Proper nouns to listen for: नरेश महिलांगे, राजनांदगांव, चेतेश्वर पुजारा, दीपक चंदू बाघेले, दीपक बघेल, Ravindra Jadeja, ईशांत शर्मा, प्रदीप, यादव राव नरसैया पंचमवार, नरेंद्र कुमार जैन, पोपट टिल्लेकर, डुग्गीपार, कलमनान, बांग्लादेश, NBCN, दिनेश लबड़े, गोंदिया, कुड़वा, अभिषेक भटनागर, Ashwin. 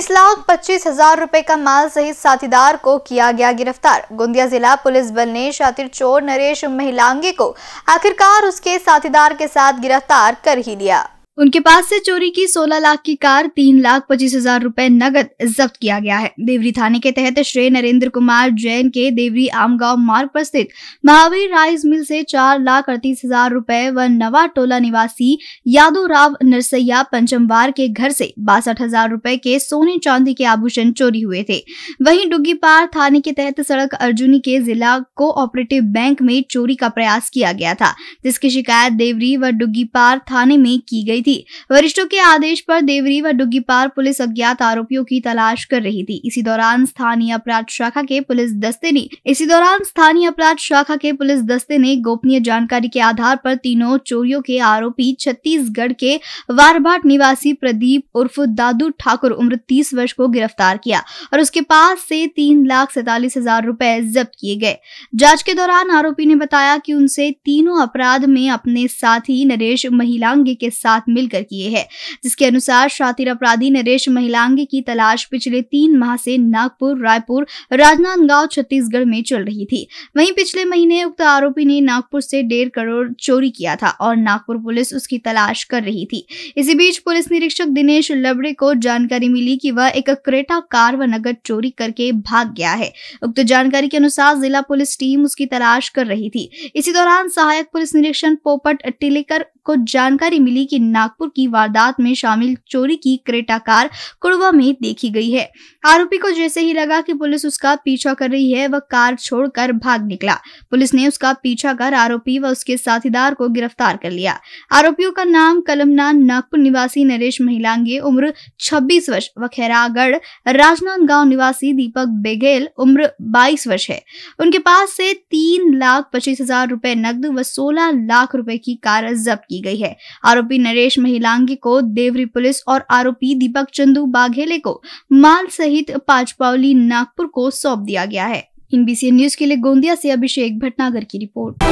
19,25,000 रुपए का माल सहित साथीदार को किया गया गिरफ्तार। गोंदिया जिला पुलिस बल ने शातिर चोर नरेश महिलांगे को आखिरकार उसके साथीदार के साथ गिरफ्तार कर ही लिया। उनके पास से चोरी की 16 लाख की कार, 3,25,000 रुपए नगद जब्त किया गया है। देवरी थाने के तहत श्री नरेंद्र कुमार जैन के देवरी आमगांव मार्ग पर स्थित महावीर राइस मिल से 4,38,000 रुपए व नवा टोला निवासी यादव राव नरसैया पंचमवार के घर से 62,000 रुपए के सोने चांदी के आभूषण चोरी हुए थे। वहीं डुग्गीपार थाने के तहत सड़क अर्जुनी के जिला कोऑपरेटिव बैंक में चोरी का प्रयास किया गया था, जिसकी शिकायत देवरी व डुग्गीपार थाने में की गई। वरिष्ठों के आदेश पर देवरी व डुग्गीपार पुलिस अज्ञात आरोपियों की तलाश कर रही थी। इसी दौरान स्थानीय अपराध शाखा के पुलिस दस्ते ने गोपनीय जानकारी के आधार पर तीनों चोरियों के आरोपी छत्तीसगढ़ के वारभाट निवासी प्रदीप उर्फ दादू ठाकुर उम्र 30 वर्ष को गिरफ्तार किया और उसके पास से 3,47,000 रुपए जब्त किए गए। जांच के दौरान आरोपी ने बताया कि उनसे तीनों अपराध में अपने साथी नरेश महिलांगे के साथ मिलकर किए हैं, जिसके अनुसार शातिर अपराधी नरेश महिलांगे की तलाश पिछले 3 माह से नागपुर, रायपुर, राजनांदगांव, छत्तीसगढ़ में चल रही थी। वहीं पिछले महीने उक्त आरोपी ने नागपुर से 1.5 करोड़ चोरी किया था और नागपुर पुलिस उसकी तलाश कर रही थी। इसी बीच पुलिस निरीक्षक दिनेश लबड़े को जानकारी मिली कि वह एक क्रेटा कार व नगद चोरी करके भाग गया है। उक्त जानकारी के अनुसार जिला पुलिस टीम उसकी तलाश कर रही थी। इसी दौरान सहायक पुलिस निरीक्षक पोपट टिल्लेकर को जानकारी मिली कि नागपुर की वारदात में शामिल चोरी की क्रेटा कार कुड़वा में देखी गई है। आरोपी को जैसे ही लगा कि पुलिस उसका पीछा कर रही है, वह कार छोड़कर भाग निकला। पुलिस ने उसका पीछा कर आरोपी व उसके साथीदार को गिरफ्तार कर लिया। आरोपियों का नाम कलमनान नागपुर निवासी नरेश महिलांगे उम्र 26 वर्ष व खैरागढ़ राजनांदगांव निवासी दीपक बघेल उम्र 22 वर्ष है। उनके पास से 3,25,000 रुपए नकद व 16 लाख रुपए की कार जब्त गई है। आरोपी नरेश महिलांगे को देवरी पुलिस और आरोपी दीपक चंदू बाघेले को माल सहित 5 पावली नागपुर को सौंप दिया गया है। NBCN न्यूज के लिए गोंदिया से अभिषेक भटनागर की रिपोर्ट।